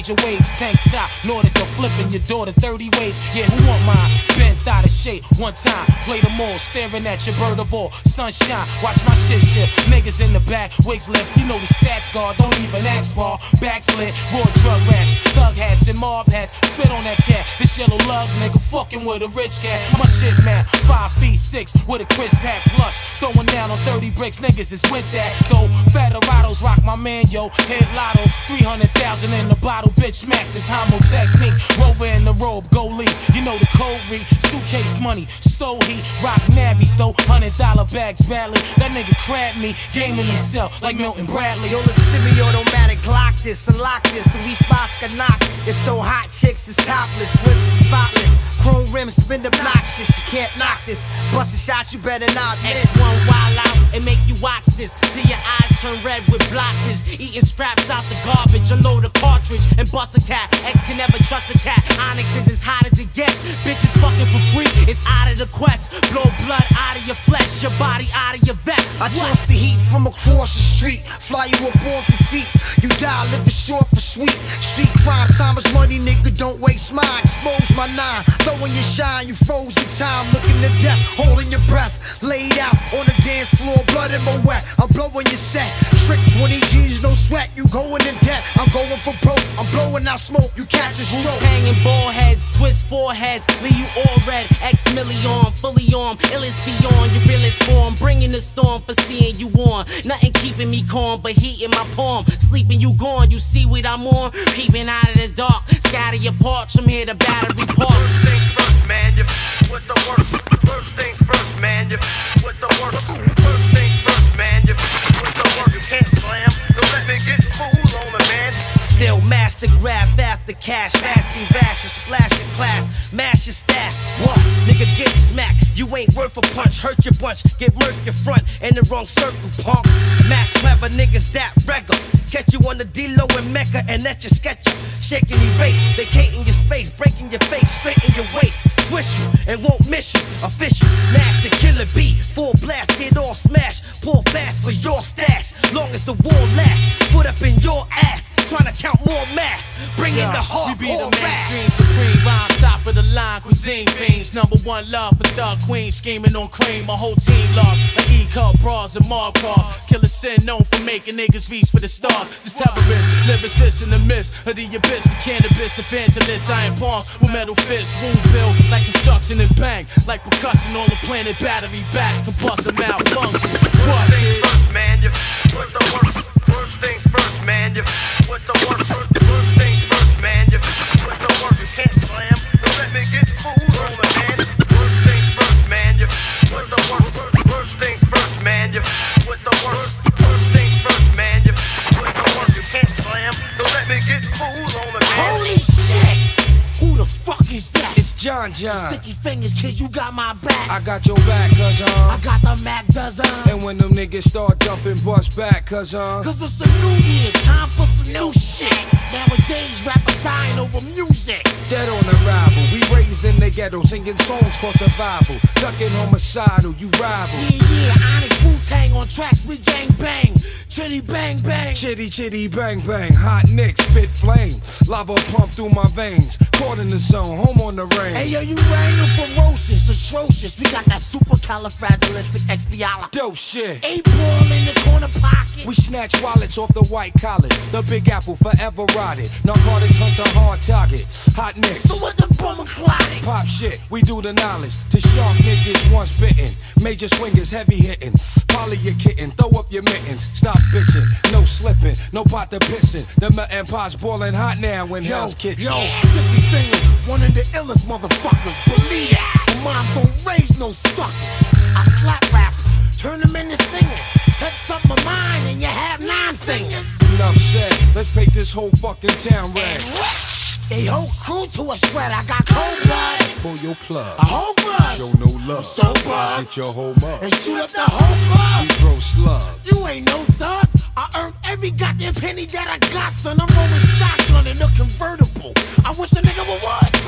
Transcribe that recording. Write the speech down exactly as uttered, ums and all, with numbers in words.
major waves, tank top, Nautica, flipping your daughter thirty ways. Yeah, who want mine? Bent out of shape, one time, play them all, staring at your bird of all, sunshine, watch my shit shift, niggas in the back, wigs lift, you know the stats guard, don't even ask bar, backslid, raw drug rats, thug hats and mob hats, spit on that cat, this yellow love nigga, fucking with a rich cat, my shit man, five feet six, with a crisp hat, plus, throwing down on thirty bricks, niggas is with that, though, Federados rock my man, yo, head lotto, three hundred thousand in the bottle, bitch, Mac, this homo technique, rover in the robe, goalie, you know the code read, suitcase money, stole heat, rock nabbies, though, hundred dollar bags, badly, that nigga crabbed me, gaming himself like Milton Bradley. Yo, listen to me, automatic, lock this, unlock this, the wee spots can knock, it's so hot, chicks is topless, whips is spotless, chrome rims spin obnoxious, you can't knock this, bust a shot, you better not miss. X one wild out, and make you watch this, till your eyes turn red with blotches, eating scraps out the garbage, unload a cartridge, and bust a cat, X can never trust a cat, Onyx is as hot as it gets, bitches fucking for free, it's out of the quest, blow blood out of your flesh, your body out of your vest. I trust the heat from across the street, fly you up off your feet, you die living short for sweet, street crime, time is money, nigga, don't waste mine, expose my nine, throwing your shine, you froze your time, looking to death, holding your breath, laid out on the dance floor, blood in my wet, I'm blowing your set, trick twenty G's, no sweat, you going in debt, I'm going for broke, I'm blowing out smoke, you catch a stroke. Wu-Tang and Baldhedz, Swiss foreheads, leave you all red, X-Milli-one, fully armed, illest beyond, your realest form, bringing the storm for seeing you on, nothing keeping me calm, but heat in my palm, sleeping you gone, you see what I'm on, peeping out of the dark, scatter your parts from here to Battery Park. First things first, man, you with the worst, first things first, man, you with the worst. Still master grab after cash, fasting vash and splash in class, mash your staff. What? Nigga get smacked, you ain't worth a punch, hurt your bunch, get murk your front, in the wrong circle, punk. Mac clever niggas that regular, catch you on the D-Lo in Mecca and at your sketcher, shaking your base, vacating your space, breaking your face, straight in your waist, twist you and won't miss you, official, master killer B, full blast, get all smash, pull fast for your stash, long as the war lasts, foot up in your ass. Trying to count more math, bring yeah. in the hardcore. We be the mainstream supreme, rhyme top of the line, cuisine fiends. Number one love for thug queen, scheming on cream. My whole team lost, an E-cup, bras and mob car. Killer sin known for making niggas reach for the stars. This terrorist, lyricist in the midst of the abyss. The cannabis evangelist, iron palms with metal fists. Wound built like construction and bang, like percussion on the planet. Battery backs, combustion malfunction. First things first, man, you put the worst. First things first, man, you. What the worst, first, first things first, man. You what the worst, you can't slam. Don't let me get fooled over, man. First things first, man. You what the worst, first, first things first, man. You what the worst, first things first, man. You what the worst, you can't slam. Don't let me get fooled over, man. Holy shit! Who the fuck is that? It's John John. Sticky fingers, kid, you got my back. I got your back, cuz um. I got the Mac, does um. And when them niggas start jumping, bust back, cuz um. Cuz it's a new year, time for some new shit. Nowadays, rappers dying over music. Dead on arrival, we raised in the ghetto, singing songs for survival. Ducking homicidal, you rival. Yeah, yeah, Onyx, Wu-Tang on tracks, we gang bang. Chitty bang bang. Chitty chitty bang bang. Hot nicks, spit flame. Lava pump through my veins. Caught in the zone, home on the range. Hey yo, you raining ferocious, atrocious. We got that super califragilistic expiala. Dope shit. Eight ball in the corner pocket. We snatch wallets off the white collar. The Big Apple forever rotted. Narcotics hunt the hard target. Hot nicks. So what the bummer clotting? Pop shit, we do the knowledge. To sharp niggas once bitten. Major swingers, heavy hitting. Poly your kitten, throw up your mittens. Stop bitching, no slipping, no pot to pissing. The melting pot's boiling hot now in yo, Hell's Kitchen. Yo, sticky fingers, one of the illest motherfuckers. Believe that, the mom don't raise no suckers. I slap rappers, turn them into singers. Touch up my mind and you have nine fingers. Enough said, let's paint this whole fucking town red. A whole crew to a shred, I got cold blood. Pull your plug, a whole blood. Show no love, so blood. Get your whole mug and shoot up the whole club. We throw slug, you ain't no thug. I earned every goddamn penny that I got, son. I'm rolling shotgun in a convertible. I wish a nigga would what?